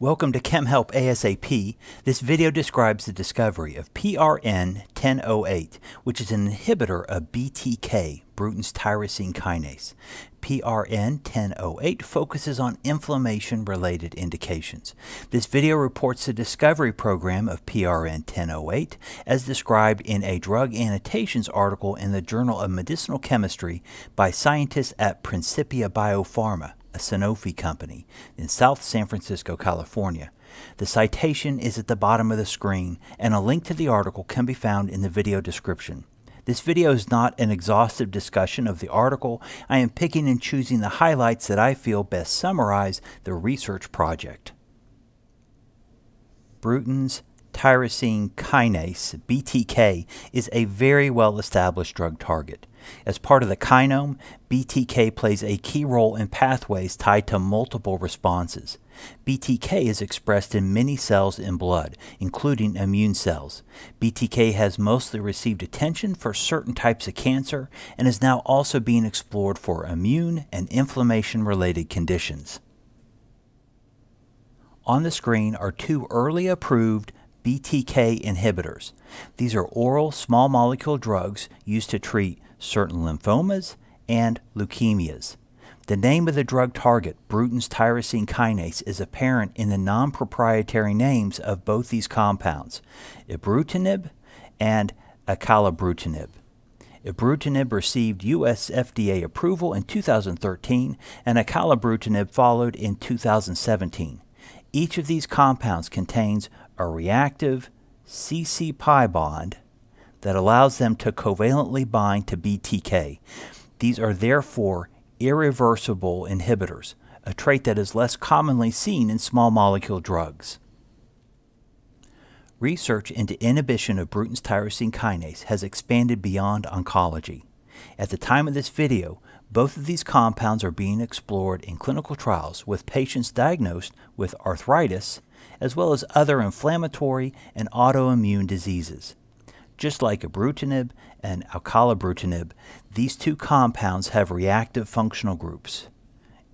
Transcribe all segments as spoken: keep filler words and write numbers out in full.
Welcome to ChemHelp ASAP. This video describes the discovery of P R N ten oh eight, which is an inhibitor of B T K, Bruton's tyrosine kinase. P R N ten oh eight focuses on inflammation-related indications. This video reports the discovery program of P R N ten oh eight as described in a drug annotations article in the Journal of Medicinal Chemistry by scientists at Principia Biopharma, a Sanofi company, in South San Francisco, California. The citation is at the bottom of the screen, and a link to the article can be found in the video description. This video is not an exhaustive discussion of the article. I am picking and choosing the highlights that I feel best summarize the research project. Bruton's tyrosine kinase, B T K, is a very well-established drug target. As part of the kinome, B T K plays a key role in pathways tied to multiple responses. B T K is expressed in many cells in blood, including immune cells. B T K has mostly received attention for certain types of cancer and is now also being explored for immune and inflammation-related conditions. On the screen are two early approved B T K inhibitors. These are oral small molecule drugs used to treat certain lymphomas and leukemias. The name of the drug target, Bruton's tyrosine kinase, is apparent in the non-proprietary names of both these compounds, ibrutinib and acalabrutinib. Ibrutinib received U S F D A approval in two thousand thirteen, and acalabrutinib followed in two thousand seventeen. Each of these compounds contains a reactive C C pi bond that allows them to covalently bind to B T K. These are therefore irreversible inhibitors, a trait that is less commonly seen in small molecule drugs. Research into inhibition of Bruton's tyrosine kinase has expanded beyond oncology. At the time of this video, both of these compounds are being explored in clinical trials with patients diagnosed with arthritis, as well as other inflammatory and autoimmune diseases. Just like ibrutinib and acalabrutinib, these two compounds have reactive functional groups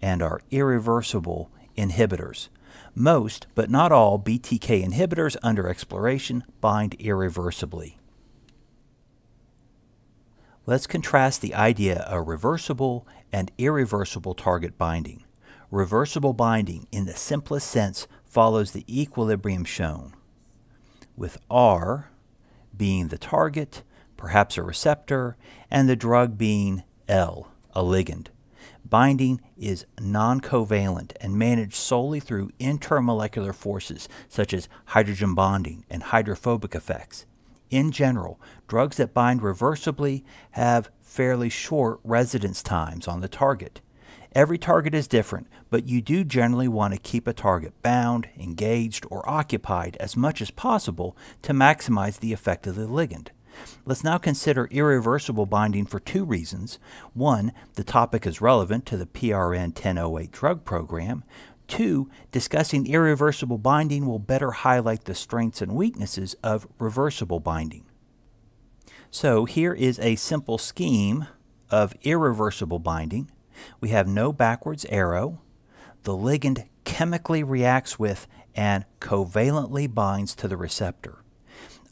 and are irreversible inhibitors. Most, but not all, B T K inhibitors under exploration bind irreversibly. Let's contrast the idea of reversible and irreversible target binding. Reversible binding, in the simplest sense, follows the equilibrium shown, with R being the target, perhaps a receptor, and the drug being L, a ligand. Binding is non-covalent and managed solely through intermolecular forces such as hydrogen bonding and hydrophobic effects. In general, drugs that bind reversibly have fairly short residence times on the target. Every target is different, but you do generally want to keep a target bound, engaged, or occupied as much as possible to maximize the effect of the ligand. Let's now consider irreversible binding for two reasons. One, the topic is relevant to the P R N ten oh eight drug program. Two, discussing irreversible binding will better highlight the strengths and weaknesses of reversible binding. So here is a simple scheme of irreversible binding. We have no backwards arrow. The ligand chemically reacts with and covalently binds to the receptor.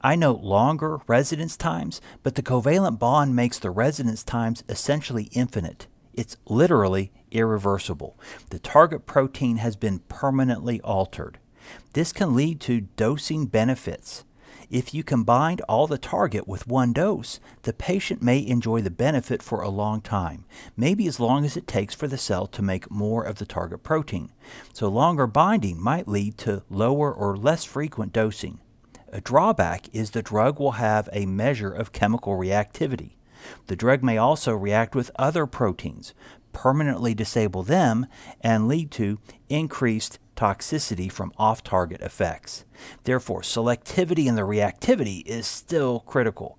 I note longer residence times, but the covalent bond makes the residence times essentially infinite. It's literally irreversible. The target protein has been permanently altered. This can lead to dosing benefits. If you combine all the target with one dose, the patient may enjoy the benefit for a long time, maybe as long as it takes for the cell to make more of the target protein. So longer binding might lead to lower or less frequent dosing. A drawback is the drug will have a measure of chemical reactivity. The drug may also react with other proteins, permanently disable them, and lead to increased toxicity from off-target effects. Therefore, selectivity in the reactivity is still critical.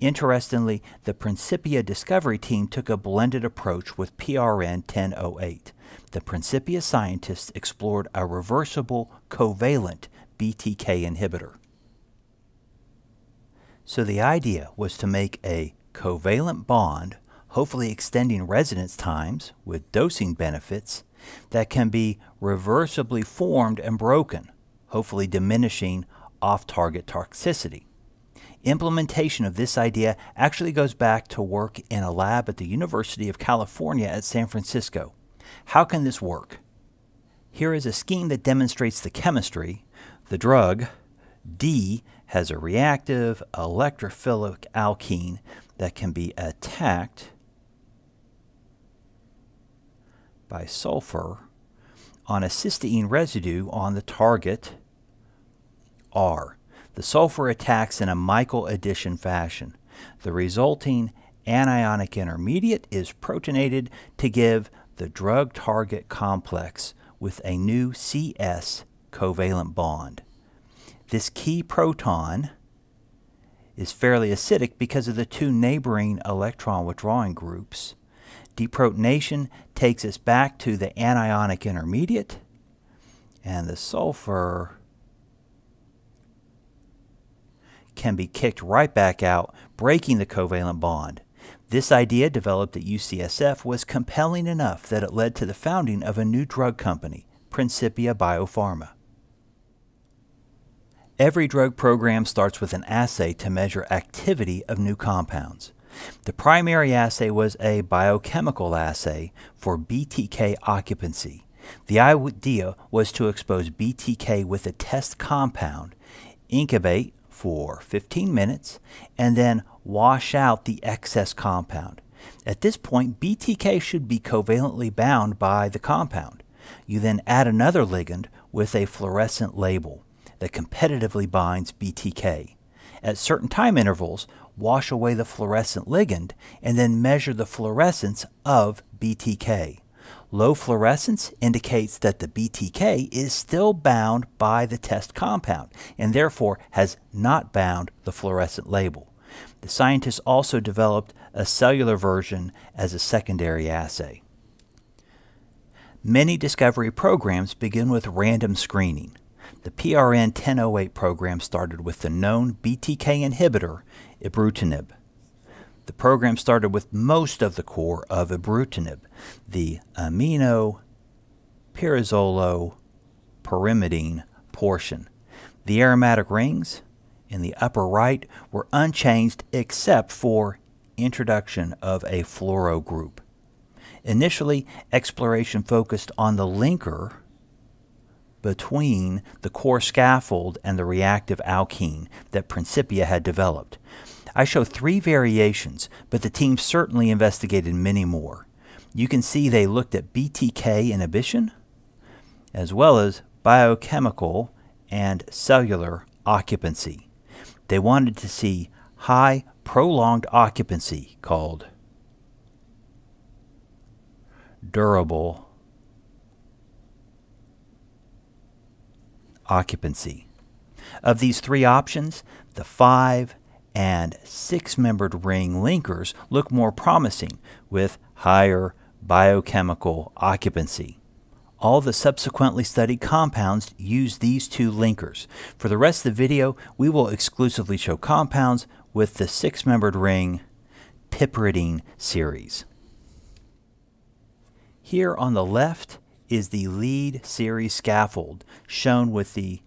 Interestingly, the Principia discovery team took a blended approach with P R N ten oh eight. The Principia scientists explored a reversible covalent B T K inhibitor. So the idea was to make a covalent bond, hopefully extending residence times with dosing benefits, that can be reversibly formed and broken, hopefully diminishing off-target toxicity. Implementation of this idea actually goes back to work in a lab at the University of California at San Francisco. How can this work? Here is a scheme that demonstrates the chemistry. The drug, D, has a reactive electrophilic alkene that can be attacked by sulfur on a cysteine residue on the target, R. The sulfur attacks in a Michael addition fashion. The resulting anionic intermediate is protonated to give the drug target complex with a new C S covalent bond. This key proton is fairly acidic because of the two neighboring electron withdrawing groups. Deprotonation takes us back to the anionic intermediate, and the sulfur can be kicked right back out, breaking the covalent bond. This idea, developed at U C S F, was compelling enough that it led to the founding of a new drug company, Principia Biopharma. Every drug program starts with an assay to measure activity of new compounds. The primary assay was a biochemical assay for B T K occupancy. The idea was to expose B T K with a test compound, incubate for fifteen minutes, and then wash out the excess compound. At this point, B T K should be covalently bound by the compound. You then add another ligand with a fluorescent label that competitively binds B T K. At certain time intervals, wash away the fluorescent ligand and then measure the fluorescence of B T K. Low fluorescence indicates that the B T K is still bound by the test compound and therefore has not bound the fluorescent label. The scientists also developed a cellular version as a secondary assay. Many discovery programs begin with random screening. The P R N ten oh eight program started with the known B T K inhibitor, ibrutinib. The program started with most of the core of ibrutinib, the amino pyrazolo pyrimidine portion. The aromatic rings in the upper right were unchanged except for introduction of a fluoro group. Initially, exploration focused on the linker between the core scaffold and the reactive alkene that Principia had developed. I show three variations, but the team certainly investigated many more. You can see they looked at B T K inhibition, as well as biochemical and cellular occupancy. They wanted to see high prolonged occupancy, called durable occupancy. Of these three options, the five and six-membered ring linkers look more promising with higher biochemical occupancy. All the subsequently studied compounds use these two linkers. For the rest of the video, we will exclusively show compounds with the six-membered ring piperidine series. Here on the left is the lead series scaffold shown with the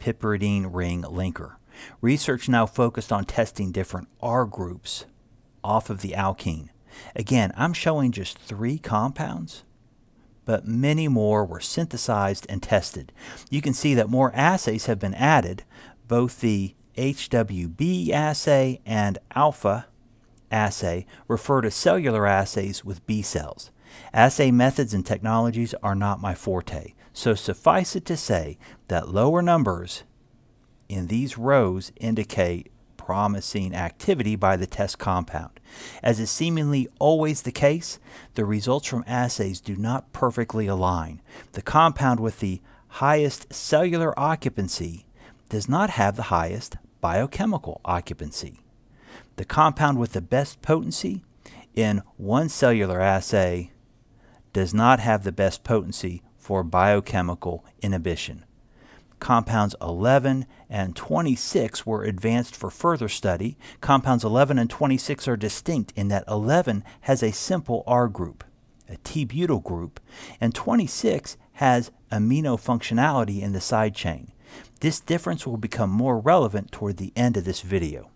piperidine ring linker. Research now focused on testing different R groups off of the alkene. Again, I'm showing just three compounds, but many more were synthesized and tested. You can see that more assays have been added, both the H W B assay and alpha assay refer to cellular assays with B cells. Assay methods and technologies are not my forte, so suffice it to say that lower numbers in these rows indicate promising activity by the test compound. As is seemingly always the case, the results from assays do not perfectly align. The compound with the highest cellular occupancy does not have the highest biochemical occupancy. The compound with the best potency in one cellular assay does not have the best potency for biochemical inhibition. Compounds eleven and twenty-six were advanced for further study. Compounds eleven and twenty-six are distinct in that eleven has a simple R group a T-butyl group, and twenty-six has amino functionality in the side chain. This difference will become more relevant toward the end of this video.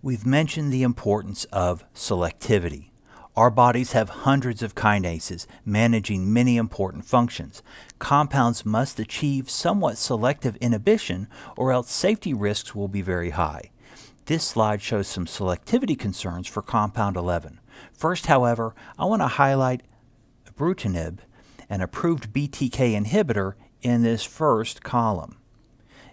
We've mentioned the importance of selectivity. Our bodies have hundreds of kinases managing many important functions. Compounds must achieve somewhat selective inhibition or else safety risks will be very high. This slide shows some selectivity concerns for compound eleven. First, however, I want to highlight ibrutinib, an approved B T K inhibitor, in this first column.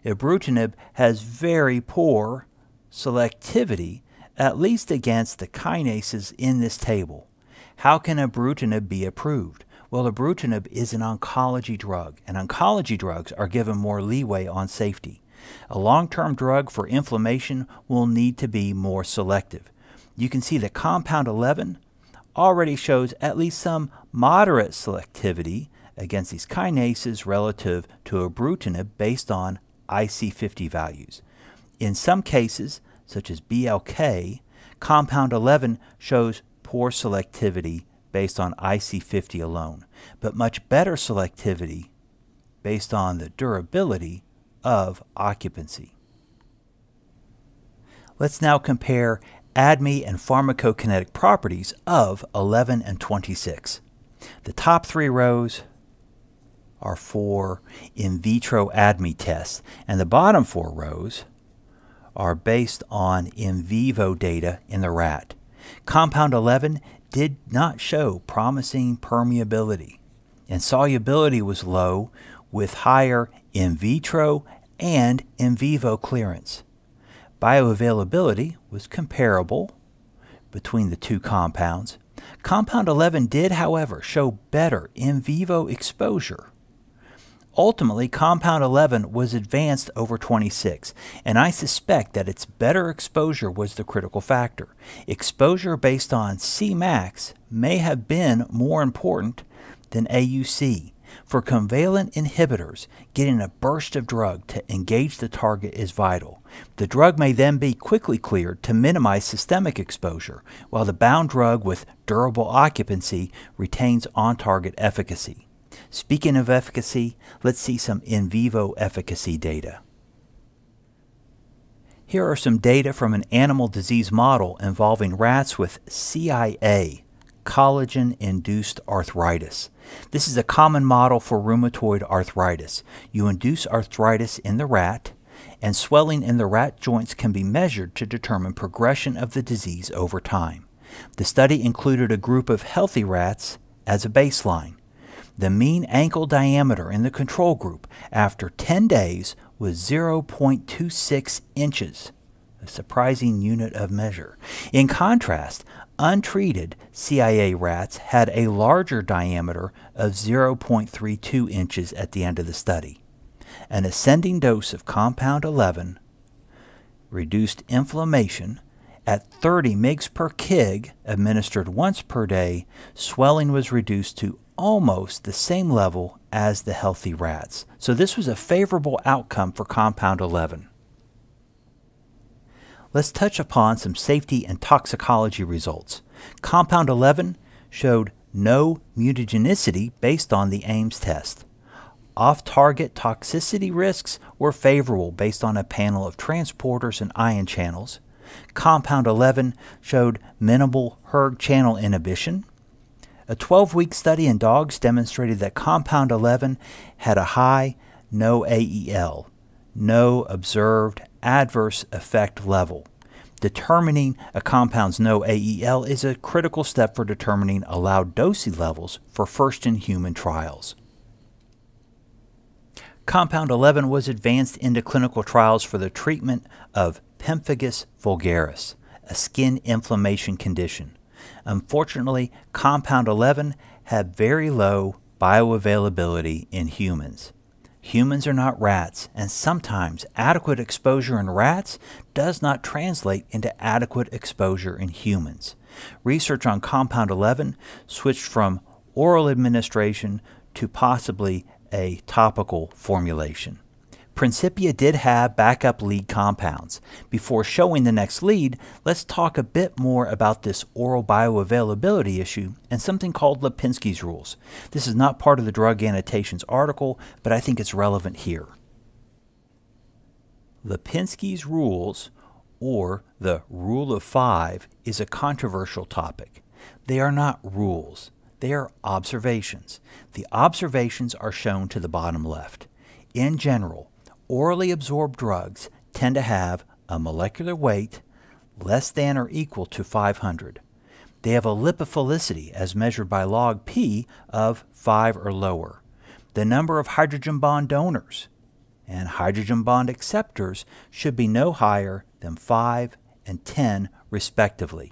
Ibrutinib has very poor selectivity, at least against the kinases in this table. How can ibrutinib be approved? Well, ibrutinib is an oncology drug, and oncology drugs are given more leeway on safety. A long-term drug for inflammation will need to be more selective. You can see that compound eleven already shows at least some moderate selectivity against these kinases relative to ibrutinib based on I C fifty values. In some cases, such as B L K, compound eleven shows poor selectivity based on I C fifty alone, but much better selectivity based on the durability of occupancy. Let's now compare A D M E and pharmacokinetic properties of eleven and twenty-six. The top three rows are for in vitro A D M E tests, and the bottom four rows are based on in vivo data in the rat. Compound eleven did not show promising permeability, and solubility was low with higher in vitro and in vivo clearance. Bioavailability was comparable between the two compounds. Compound eleven did, however, show better in vivo exposure. Ultimately, compound eleven was advanced over twenty-six, and I suspect that its better exposure was the critical factor. Exposure based on Cmax may have been more important than A U C. For covalent inhibitors, getting a burst of drug to engage the target is vital. The drug may then be quickly cleared to minimize systemic exposure, while the bound drug with durable occupancy retains on-target efficacy. Speaking of efficacy, let's see some in vivo efficacy data. Here are some data from an animal disease model involving rats with C I A, collagen-induced arthritis. This is a common model for rheumatoid arthritis. You induce arthritis in the rat, and swelling in the rat joints can be measured to determine progression of the disease over time. The study included a group of healthy rats as a baseline. The mean ankle diameter in the control group after ten days was zero point two six inches, a surprising unit of measure. In contrast, untreated C I A rats had a larger diameter of zero point three two inches at the end of the study. An ascending dose of compound eleven reduced inflammation. At thirty milligrams per kilogram, administered once per day, swelling was reduced to almost the same level as the healthy rats. So this was a favorable outcome for compound eleven. Let's touch upon some safety and toxicology results. Compound eleven showed no mutagenicity based on the Ames test. Off-target toxicity risks were favorable based on a panel of transporters and ion channels. Compound eleven showed minimal H E R G channel inhibition. A twelve-week study in dogs demonstrated that compound eleven had a high N O A E L, no observed adverse effect level. Determining a compound's N O A E L is a critical step for determining allowed dosing levels for first-in-human trials. Compound eleven was advanced into clinical trials for the treatment of Pemphigus vulgaris, a skin inflammation condition. Unfortunately, compound eleven had very low bioavailability in humans. Humans are not rats, and sometimes adequate exposure in rats does not translate into adequate exposure in humans. Research on compound eleven switched from oral administration to possibly a topical formulation. Principia did have backup lead compounds. Before showing the next lead, let's talk a bit more about this oral bioavailability issue and something called Lipinski's Rules. This is not part of the Drug Annotations article, but I think it's relevant here. Lipinski's Rules, or the Rule of Five, is a controversial topic. They are not rules. They are observations. The observations are shown to the bottom left. In general, orally absorbed drugs tend to have a molecular weight less than or equal to five hundred. They have a lipophilicity as measured by log P of five or lower. The number of hydrogen bond donors and hydrogen bond acceptors should be no higher than five and ten respectively.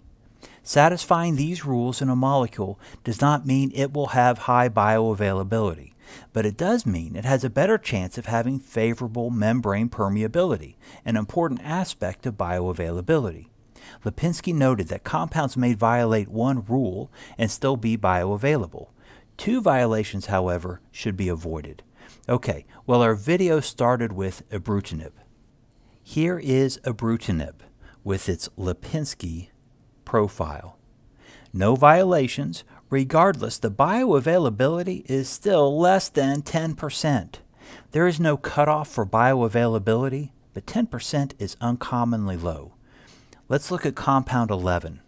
Satisfying these rules in a molecule does not mean it will have high bioavailability, but it does mean it has a better chance of having favorable membrane permeability, an important aspect of bioavailability. Lipinski noted that compounds may violate one rule and still be bioavailable. Two violations, however, should be avoided. Okay, well, our video started with ibrutinib. Here is ibrutinib with its Lipinski profile. No violations. Regardless, the bioavailability is still less than ten percent. There is no cutoff for bioavailability, but ten percent is uncommonly low. Let's look at compound eleven.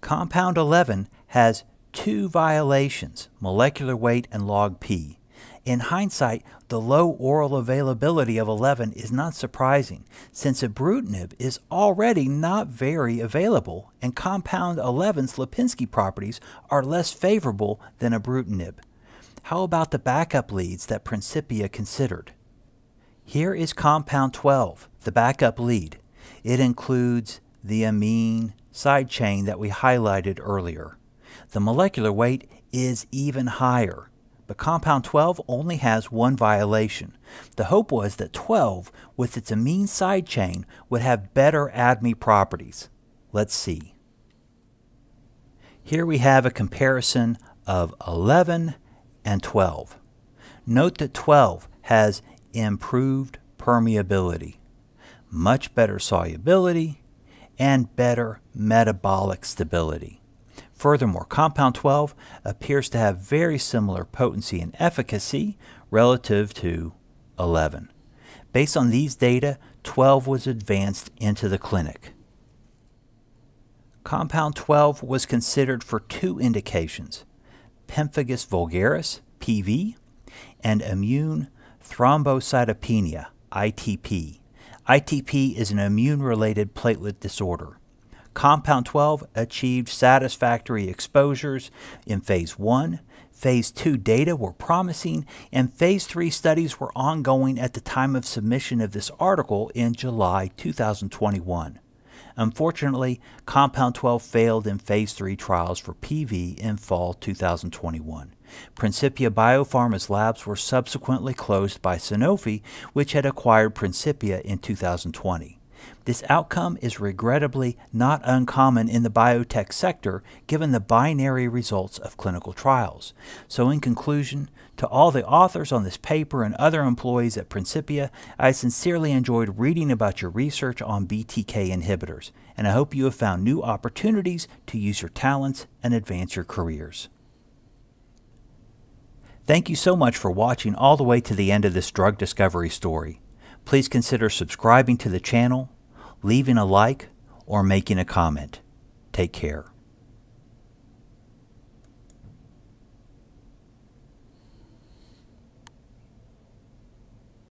Compound eleven has two violations, molecular weight and log P. In hindsight, the low oral availability of eleven is not surprising, since ibrutinib is already not very available and compound eleven's Lipinski properties are less favorable than ibrutinib. How about the backup leads that Principia considered? Here is compound twelve, the backup lead. It includes the amine side chain that we highlighted earlier. The molecular weight is even higher, but compound twelve only has one violation. The hope was that twelve, with its amine side chain, would have better A D M E properties. Let's see. Here we have a comparison of eleven and twelve. Note that twelve has improved permeability, much better solubility, and better metabolic stability. Furthermore, compound twelve appears to have very similar potency and efficacy relative to eleven. Based on these data, twelve was advanced into the clinic. Compound twelve was considered for two indications, Pemphigus vulgaris, P V, and immune thrombocytopenia, I T P. I T P is an immune-related platelet disorder. Compound twelve achieved satisfactory exposures in phase one, phase two data were promising, and phase three studies were ongoing at the time of submission of this article in July two thousand twenty-one. Unfortunately, compound twelve failed in phase three trials for P V in fall two thousand twenty-one. Principia Biopharma's labs were subsequently closed by Sanofi, which had acquired Principia in two thousand twenty. This outcome is regrettably not uncommon in the biotech sector given the binary results of clinical trials. So in conclusion, to all the authors on this paper and other employees at Principia, I sincerely enjoyed reading about your research on B T K inhibitors, and I hope you have found new opportunities to use your talents and advance your careers. Thank you so much for watching all the way to the end of this drug discovery story. Please consider subscribing to the channel, leaving a like, or making a comment. Take care.